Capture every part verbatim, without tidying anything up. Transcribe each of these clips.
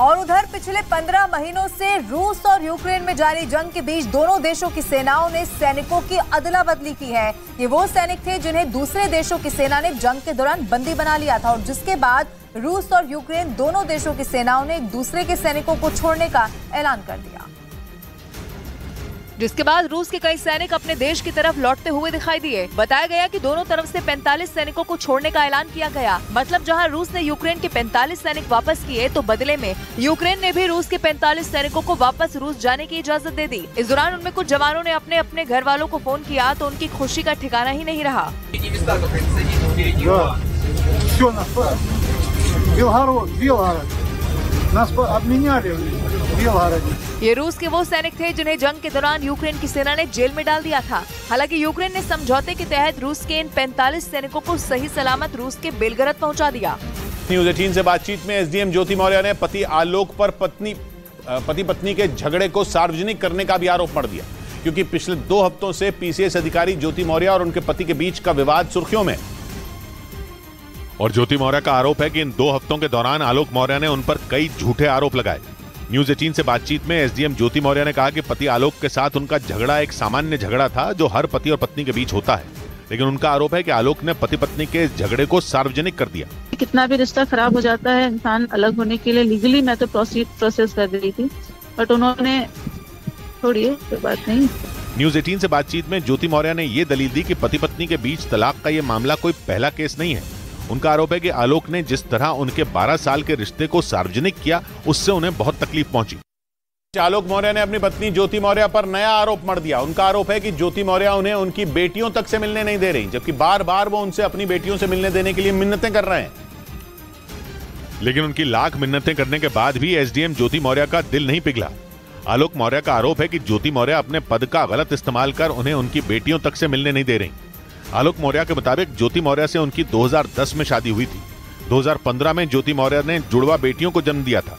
और उधर पिछले पंद्रह महीनों से रूस और यूक्रेन में जारी जंग के बीच दोनों देशों की सेनाओं ने सैनिकों की अदला बदली की है। ये वो सैनिक थे जिन्हें दूसरे देशों की सेना ने जंग के दौरान बंदी बना लिया था और जिसके बाद रूस और यूक्रेन दोनों देशों की सेनाओं ने एक दूसरे के सैनिकों को छोड़ने का ऐलान कर दिया, जिसके बाद रूस के कई सैनिक अपने देश की तरफ लौटते हुए दिखाई दिए। बताया गया कि दोनों तरफ से पैंतालीस सैनिकों को छोड़ने का ऐलान किया गया। मतलब जहां रूस ने यूक्रेन के पैंतालीस सैनिक वापस किए तो बदले में यूक्रेन ने भी रूस के पैंतालीस सैनिकों को वापस रूस जाने की इजाजत दे दी। इस दौरान उनमें कुछ जवानों ने अपने अपने घर वालों को फोन किया तो उनकी खुशी का ठिकाना ही नहीं रहा। ये रूस के वो सैनिक थे जिन्हें जंग के दौरान यूक्रेन की सेना ने जेल में डाल दिया था। हालांकि यूक्रेन ने समझौते के तहत रूस के इन पैंतालीस सैनिकों को सही सलामत रूस के बेलगरद पहुंचा दिया। न्यूज़ अठारह से बातचीत में एसडीएम ज्योति मौर्या ने पति आलोक पर पत्नी पति पत्नी के झगड़े को सार्वजनिक करने का भी आरोप मढ़ दिया, क्योंकि पिछले दो हफ्तों से पीसीएस अधिकारी ज्योति मौर्या और उनके पति के बीच का विवाद सुर्खियों में। और ज्योति मौर्या का आरोप है कि इन दो हफ्तों के दौरान आलोक मौर्या ने उन पर कई झूठे आरोप लगाए। न्यूज़ अठारह से बातचीत में एसडीएम ज्योति मौर्या ने कहा कि पति आलोक के साथ उनका झगड़ा एक सामान्य झगड़ा था जो हर पति और पत्नी के बीच होता है, लेकिन उनका आरोप है कि आलोक ने पति पत्नी के झगड़े को सार्वजनिक कर दिया। कितना भी रिश्ता खराब हो जाता है, इंसान अलग होने के लिए लीगली मैं तो प्रोसेस कर रही थी, बट उन्होंने छोड़िए कोई बात नहीं। न्यूज़ अठारह से बातचीत में ज्योति मौर्या ने ये दलील दी कि पति पत्नी के बीच तलाक का ये मामला कोई पहला केस नहीं है। उनका आरोप है कि आलोक ने जिस तरह उनके बारह साल के रिश्ते को सार्वजनिक किया उससे उन्हें बहुत तकलीफ पहुंची। आलोक मौर्या ने अपनी पत्नी ज्योति मौर्या पर नया आरोप मढ़ दिया। उनका आरोप है कि ज्योति मौर्या उन्हें उनकी बेटियों तक से मिलने नहीं दे रही, जबकि बार बार वो उनसे अपनी बेटियों से मिलने देने के लिए मिन्नतें कर रहे हैं। लेकिन उनकी लाख मिन्नतें करने के बाद भी एसडीएम ज्योति मौर्या का दिल नहीं पिघला। आलोक मौर्या का आरोप है कि ज्योति मौर्या अपने पद का गलत इस्तेमाल कर उन्हें उनकी बेटियों तक से मिलने नहीं दे रही। आलोक मौर्या के मुताबिक ज्योति मौर्या से उनकी दो हज़ार दस में शादी हुई थी। दो हज़ार पंद्रह में ज्योति मौर्या ने जुड़वा बेटियों को जन्म दिया था।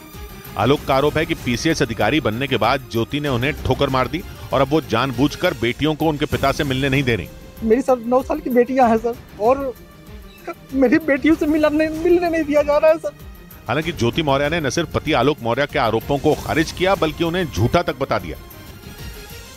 आलोक का आरोप है कि पीसीएस अधिकारी बनने के बाद ज्योति ने उन्हें ठोकर मार दी और अब वो जानबूझकर बेटियों को उनके पिता से मिलने नहीं दे रही। मेरी सर नौ साल की बेटियां हैं सर, और मेरी बेटियों से मिलने मिलने नहीं दिया जा रहा है सर। हालांकि ज्योति मौर्या ने न सिर्फ पति आलोक मौर्या के आरोपों को खारिज किया बल्कि उन्हें झूठा तक बता दिया।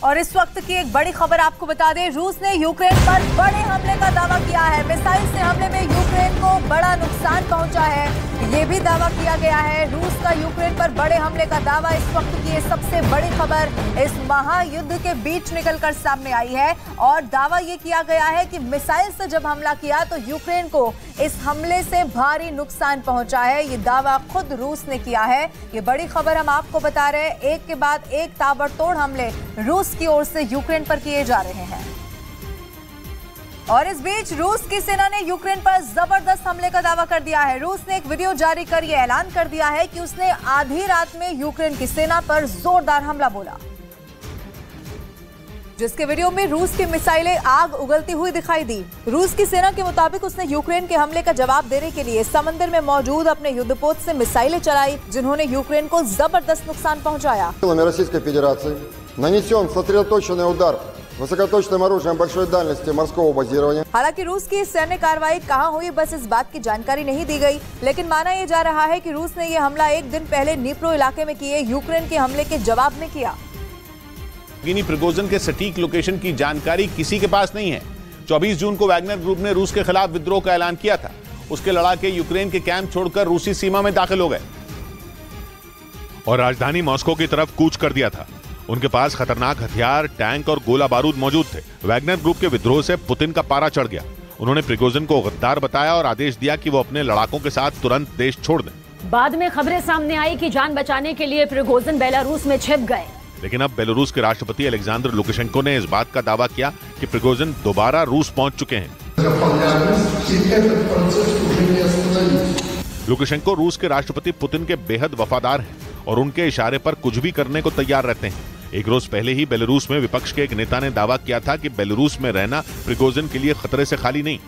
और इस वक्त की एक बड़ी खबर आपको बता दें, रूस ने यूक्रेन पर बड़े हमले का दावा किया है। मिसाइल से हमले में यूक्रेन को बड़ा नुकसान पहुंचा है, ये भी दावा किया गया है। रूस का यूक्रेन पर बड़े हमले का दावा इस वक्त की ये सबसे बड़ी खबर इस महायुद्ध के बीच निकलकर सामने आई है। और दावा ये किया गया है कि मिसाइल से जब हमला किया तो यूक्रेन को इस हमले से भारी नुकसान पहुंचा है। ये दावा खुद रूस ने किया है। ये बड़ी खबर हम आपको बता रहे हैं, एक के बाद एक ताबड़तोड़ हमले रूस की ओर से यूक्रेन पर किए जा रहे हैं। और इस बीच रूस की सेना ने यूक्रेन पर जबरदस्त हमले का दावा कर दिया है। रूस ने एक वीडियो जारी कर यह ऐलान कर दिया है कि उसने आधी रात में यूक्रेन की सेना पर जोरदार हमला बोला, जिसके वीडियो में रूस की मिसाइलें आग उगलती हुई दिखाई दी। रूस की सेना के मुताबिक उसने यूक्रेन के हमले का जवाब देने के लिए समंदर में मौजूद अपने युद्धपोत से मिसाइलें चलाई, जिन्होंने यूक्रेन को जबरदस्त नुकसान पहुंचाया। हालांकि रूस की सैन्य कार्रवाई कहां हुई बस इस बात की जानकारी नहीं दी गई, लेकिन माना यह जा रहा है कि रूस ने यह हमला एक दिन पहले निप्रो इलाके में किए यूक्रेन के हमले के जवाब में किया। गिनी प्रिगोजन के सटीक लोकेशन की जानकारी किसी के पास नहीं है। चौबीस जून को वैगनर ग्रुप ने रूस के खिलाफ विद्रोह का ऐलान किया था। उसके लड़ाके यूक्रेन के कैंप छोड़कर रूसी सीमा में दाखिल हो गए और राजधानी मॉस्को की तरफ कूच कर दिया था। उनके पास खतरनाक हथियार, टैंक और गोला बारूद मौजूद थे। वैगनर ग्रुप के विद्रोह से पुतिन का पारा चढ़ गया। उन्होंने प्रिगोजन को गद्दार बताया और आदेश दिया कि वो अपने लड़ाकों के साथ तुरंत देश छोड़ दें। बाद में खबरें सामने आई कि जान बचाने के लिए प्रिगोजन बेलारूस में छिप गए। लेकिन अब बेलारूस के राष्ट्रपति अलेक्जेंडर लुकाशेंको ने इस बात का दावा किया कि प्रिगोजन दोबारा रूस पहुंच चुके हैं। लुकाशेंको रूस के राष्ट्रपति पुतिन के बेहद वफादार हैं और उनके इशारे पर कुछ भी करने को तैयार रहते हैं। एक रोज पहले ही बेलारूस में विपक्ष के एक नेता ने दावा किया था कि बेलारूस में रहना प्रिगोजन के लिए खतरे से खाली नहीं।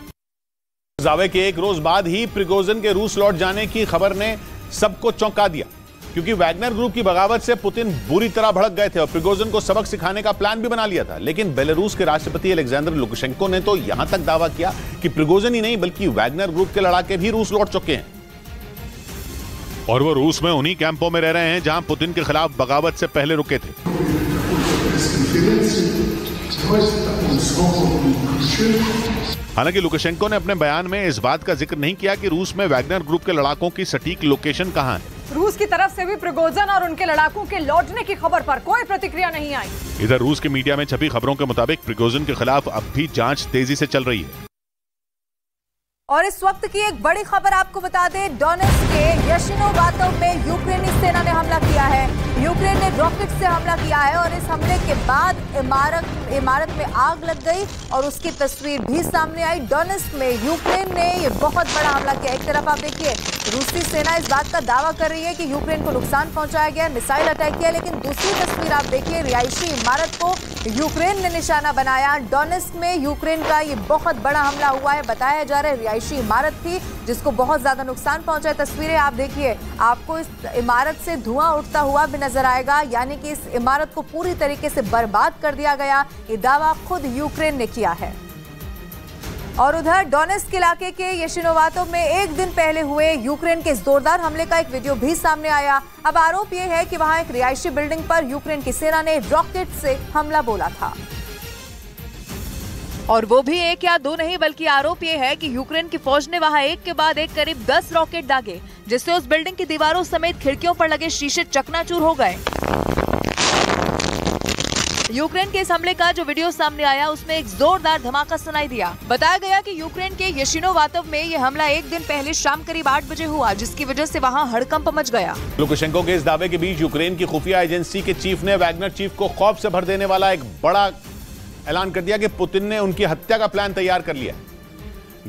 दावे के एक रोज बाद ही प्रिगोजन के रूस लौट जाने की खबर ने सबको चौंका दिया, क्योंकि वैगनर ग्रुप की बगावत से पुतिन बुरी तरह भड़क गए थे और प्रिगोजन को सबक सिखाने का प्लान भी बना लिया था। लेकिन बेलारूस के राष्ट्रपति अलेक्जेंडर लुकाशेंको ने तो यहां तक दावा किया कि प्रिगोजन ही नहीं बल्कि वैगनर ग्रुप के लड़ाके भी रूस लौट चुके हैं और वो रूस में उन्हीं कैंपों में रह रहे हैं जहां पुतिन के खिलाफ बगावत से पहले रुके थे। हालांकि लुकाशेंको ने अपने बयान में इस बात का जिक्र नहीं किया कि रूस में वैगनर ग्रुप के लड़ाकों की सटीक लोकेशन कहां है। रूस की तरफ से भी प्रिगोजन और उनके लड़ाकों के लौटने की खबर पर कोई प्रतिक्रिया नहीं आई। इधर रूस के मीडिया में छपी खबरों के मुताबिक प्रिगोजन के खिलाफ अब भी जांच तेजी से चल रही है। और इस वक्त की एक बड़ी खबर आपको बता दें, डोनेट्स्क के यशिनोवाता में यूक्रेनी सेना ने हमला किया है। यूक्रेन ने रॉकेट से हमला किया है और इस हमले के बाद इमारत इमारत में आग लग गई और उसकी तस्वीर भी सामने आई। डोनेट्स्क में यूक्रेन ने ये बहुत बड़ा हमला किया। एक तरफ आप देखिए रूसी सेना इस बात का दावा कर रही है कि यूक्रेन को नुकसान पहुंचाया गया, मिसाइल अटैक किया, लेकिन दूसरी तस्वीर आप देखिए रिहायशी इमारत को यूक्रेन ने निशाना बनाया। डोनेट्स्क में यूक्रेन का ये बहुत बड़ा हमला हुआ है। बताया जा रहा है रिहायशी इमारत थी जिसको बहुत ज्यादा नुकसान पहुंचा है। तस्वीरें आप देखिए, आपको इस इमारत से धुआं उठता हुआ भी नजर आएगा, यानी कि इस इमारत को पूरी तरीके से बर्बाद कर दिया गया। ये दावा खुद यूक्रेन ने किया है। और उधर डोनेट्स्क इलाके के यशिनोवाता में एक दिन पहले हुए यूक्रेन के इस जोरदार हमले का एक वीडियो भी सामने आया। अब आरोप यह है कि वहां एक रिहायशी बिल्डिंग पर यूक्रेन की सेना ने रॉकेट से हमला बोला था, और वो भी एक या दो नहीं बल्कि आरोप ये है कि यूक्रेन की फौज ने वहां एक के बाद एक करीब दस रॉकेट दागे, जिससे उस बिल्डिंग की दीवारों समेत खिड़कियों पर लगे शीशे चकनाचूर हो गए। यूक्रेन के इस हमले का जो वीडियो सामने आया उसमें एक जोरदार धमाका सुनाई दिया। बताया गया कि यूक्रेन के यशिनोवाता में यह हमला एक दिन पहले शाम करीब आठ बजे हुआ, जिसकी वजह से वहां हड़कंप मच गया। लुकाशेंको के इस दावे के बीच यूक्रेन की खुफिया एजेंसी के चीफ ने वैगनर चीफ को खौफ से भर देने वाला एक बड़ा ऐलान कर दिया कि पुतिन ने उनकी हत्या का प्लान तैयार कर लिया।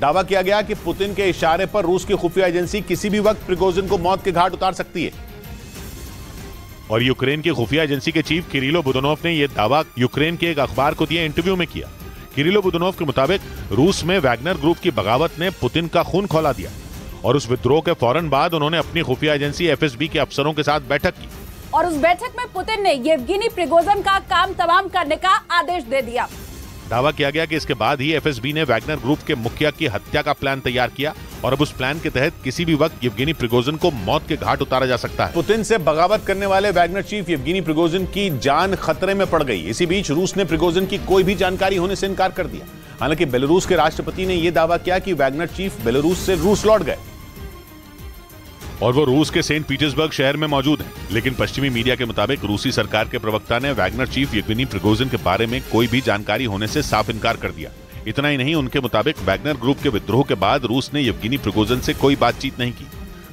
दावा किया गया कि पुतिन के इशारे पर रूस की खुफिया एजेंसी किसी भी वक्त प्रिगोजिन को मौत के घाट उतार सकती है। और यूक्रेन की खुफिया एजेंसी के चीफ किरिल बुदानोव ने यह दावा यूक्रेन के एक अखबार को दिए इंटरव्यू में किया। किरिल बुदानोव के मुताबिक रूस में वैगनर ग्रुप की बगावत ने पुतिन का खून खौला दिया और उस विद्रोह के फौरन बाद उन्होंने अपनी खुफिया एजेंसी एफ एस बी के अफसरों के साथ बैठक की, और उस बैठक में पुतिन ने येवगिनी प्रिगोजिन का काम तमाम करने का आदेश दे दिया। दावा किया गया कि इसके बाद ही एफ एस बी ने वैगनर ग्रुप के मुखिया की हत्या का प्लान तैयार किया और अब उस प्लान के तहत किसी भी वक्त येवगिनी प्रिगोजिन को मौत के घाट उतारा जा सकता है। पुतिन से बगावत करने वाले वैगनर चीफ येवगिनी प्रिगोजिन की जान खतरे में पड़ गई। इसी बीच रूस ने प्रिगोजिन की कोई भी जानकारी होने से इनकार कर दिया। हालांकि बेलारूस के राष्ट्रपति ने यह दावा किया कि वैगनर चीफ बेलारूस से रूस लौट गए और वो रूस के सेंट पीटर्सबर्ग शहर में मौजूद हैं। लेकिन पश्चिमी मीडिया के मुताबिक रूसी सरकार के प्रवक्ता ने वैगनर चीफ येवगिनी प्रिगोजिन के बारे में कोई भी जानकारी होने से साफ इनकार कर दिया। इतना ही नहीं, उनके मुताबिक वैगनर ग्रुप के विद्रोह के बाद रूस ने येवगिनी प्रिगोजिन से कोई बातचीत नहीं की।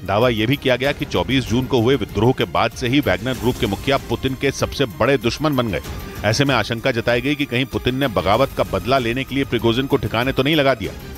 दावा यह भी किया गया कि चौबीस जून को हुए विद्रोह के बाद से ही वैगनर ग्रुप के मुखिया पुतिन के सबसे बड़े दुश्मन बन गए। ऐसे में आशंका जताई गई कि कहीं पुतिन ने बगावत का बदला लेने के लिए प्रिगोजिन को ठिकाने तो नहीं लगा दिया।